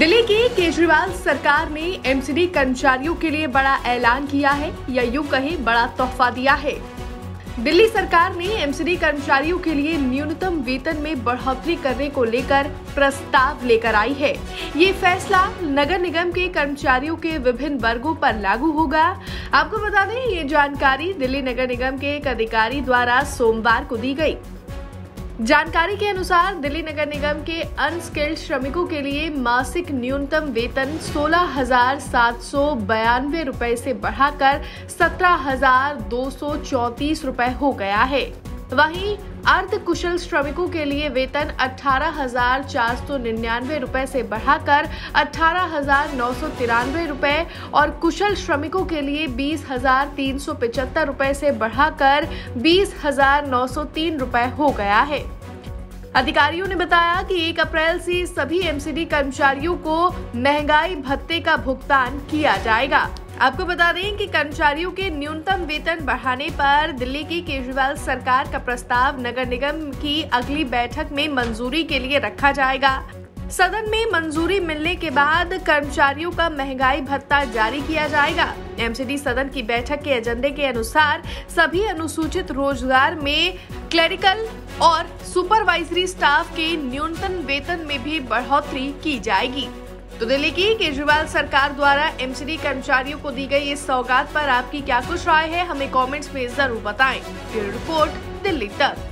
दिल्ली की केजरीवाल सरकार ने एमसीडी कर्मचारियों के लिए बड़ा ऐलान किया है या यूं कहें बड़ा तोहफा दिया है। दिल्ली सरकार ने एमसीडी कर्मचारियों के लिए न्यूनतम वेतन में बढ़ोतरी करने को लेकर प्रस्ताव लेकर आई है। ये फैसला नगर निगम के कर्मचारियों के विभिन्न वर्गों पर लागू होगा। आपको बता दें, ये जानकारी दिल्ली नगर निगम के एक अधिकारी द्वारा सोमवार को दी गई। जानकारी के अनुसार दिल्ली नगर निगम के अनस्किल्ड श्रमिकों के लिए मासिक न्यूनतम वेतन 16,792 रुपए से बढ़ाकर 17,234 रुपए हो गया है। वहीं अर्ध कुशल श्रमिकों के लिए वेतन 18,499 रुपए से बढ़ाकर 18,993 रुपए और कुशल श्रमिकों के लिए 20,375 रुपए से बढ़ाकर 20,903 रुपए हो गया है। अधिकारियों ने बताया कि 1 अप्रैल से सभी एमसीडी कर्मचारियों को महंगाई भत्ते का भुगतान किया जाएगा। आपको बता दें कि कर्मचारियों के न्यूनतम वेतन बढ़ाने पर दिल्ली की केजरीवाल सरकार का प्रस्ताव नगर निगम की अगली बैठक में मंजूरी के लिए रखा जाएगा। सदन में मंजूरी मिलने के बाद कर्मचारियों का महंगाई भत्ता जारी किया जाएगा। एमसीडी सदन की बैठक के एजेंडे के अनुसार सभी अनुसूचित रोजगार में क्लरिकल और सुपरवाइजरी स्टाफ के न्यूनतम वेतन में भी बढ़ोतरी की जाएगी। तो दिल्ली की केजरीवाल सरकार द्वारा एमसीडी कर्मचारियों को दी गई इस सौगात पर आपकी क्या कुछ राय है, हमें कमेंट्स में जरूर बताएं। ब्यूरो रिपोर्ट, दिल्ली तक।